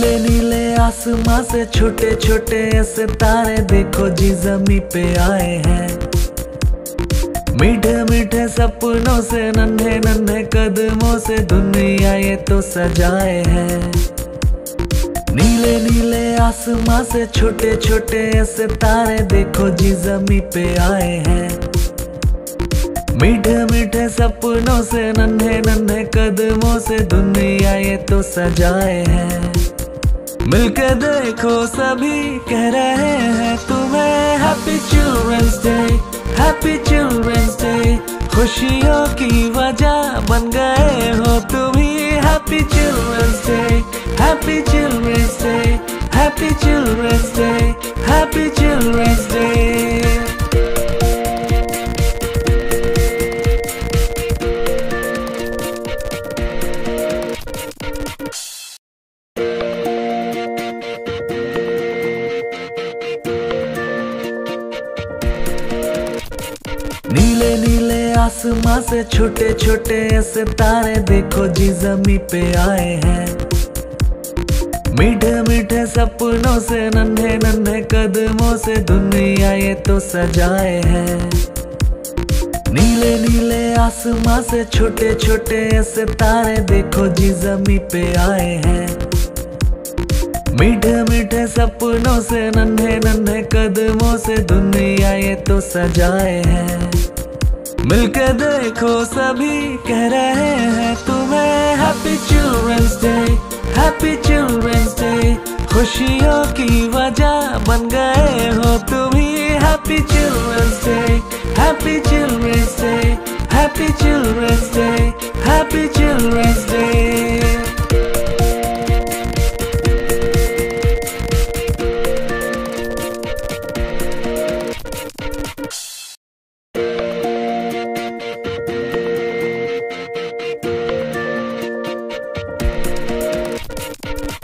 नीले नीले आसमां से छोटे छोटे ऐसे तारे देखो जी जमी पे आए हैं। मीठे मीठे सपनों से नन्हे नन्हे कदमों से दुनिया ये तो सजाए हैं। नीले नीले आसमां से छोटे छोटे ऐसे तारे देखो जी जमी पे आए हैं। मीठे मीठे सपनों से नन्हे नन्हे कदमों से दुनिया ये तो सजाए हैं। मिलके देखो सभी कह रहे हैं तुम्हें happy children's day, happy children's day. खुशियों की वजह बन गए हो तुम ही। Happy children's day, happy children's day, happy children's day, happy children's day. नीले नीले आसमां से छोटे छोटे ऐसे तारे देखो जी जमी पे आए हैं। मीठे मीठे सपनों से नन्हे नन्हे कदमों से दुनिया ये तो सजाए हैं। नीले नीले आसमां से छोटे छोटे ऐसे तारे देखो जी जमी पे आए हैं। मीठे मीठे सपनों से नन्हे नन्हे कदमों से दुनिया ये तो सजाए हैं। मिलके देखो सभी कह रहे हैं तुम्हें happy children's day, happy children's day. खुशियों की वजह बन गए हो तुम ही। Happy children's day, happy children's day, happy children's day, happy children's day.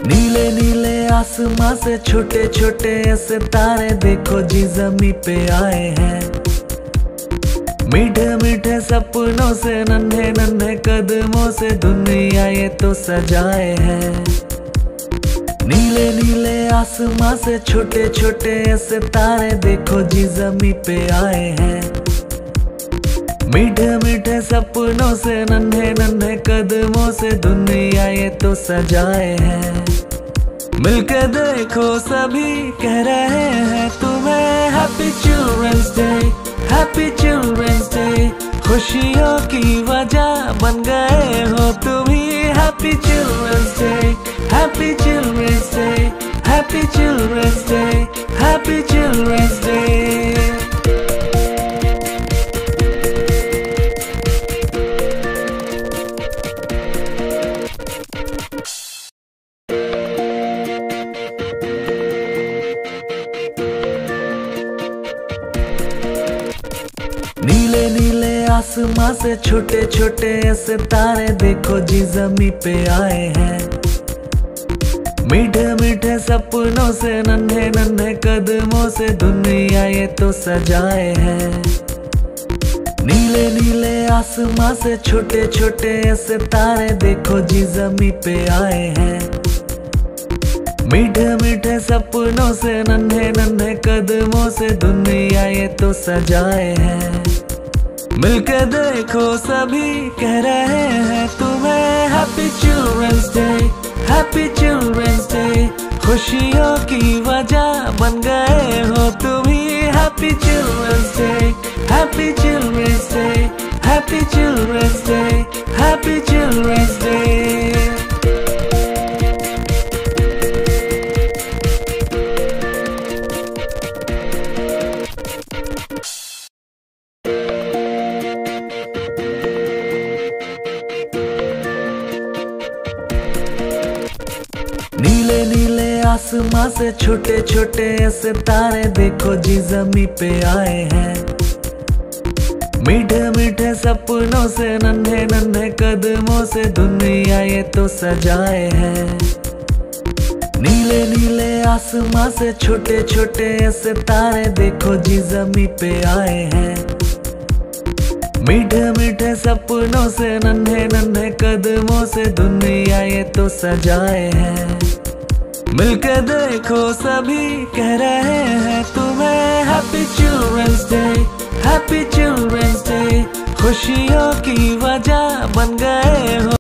नीले नीले आसमां से छोटे छोटे ऐसे तारे देखो जी जमी पे आए हैं। मीठे मीठे सपनों से नन्हे नन्हे कदमों से दुनिया ये तो सजाए हैं। नीले नीले आसमां से छोटे छोटे ऐसे तारे देखो जी जमी पे आए हैं। मीठे मीठे सपनों से नन्हे नन्हे कदमों से दुनिया ये तो सजाए हैं। मिलके देखो सभी कह रहे हैं तुम्हें happy children's day, happy children's day. खुशियों की वजह बन गए हो तुम ही। Happy children's day, happy children's day, happy children's day, happy children's day. नीले नीले आसमां से छोटे छोटे ऐसे तारे देखो जी जमी पे आए हैं। मीठे मीठे सपनों से नन्हे नन्हे कदमों से दुनिया ये तो सजाए हैं। नीले नीले आसमां से छोटे छोटे ऐसे तारे देखो जी जमी पे आए हैं। मीठे मीठे सपनों से नन्हे नन्हे कदमों से दुनिया ये तो सजाए हैं। मिलके देखो सभी कह रहे हैं तुम्हें happy children's day, happy children's day. खुशियों की वजह बन गए हो तुम ही। Happy children's day, happy children's day, happy children's day, happy children's day. नीले नीले आसमां से छोटे छोटे ऐसे तारे देखो जी जमी पे आए हैं। मीठे मीठे सपनों से नन्हे नन्हे कदमों से दुनिया ये तो सजाए हैं। नीले नीले आसमां से छोटे छोटे ऐसे तारे देखो जी जमी पे आए हैं। मीठे मीठे सपनों से नन्हे नन्हे कदमों से दुनिया ये तो सजाए हैं। मिलके देखो सभी कह रहे हैं तुम्हें happy children's day, happy children's day. खुशियों की वजह बन गए हो।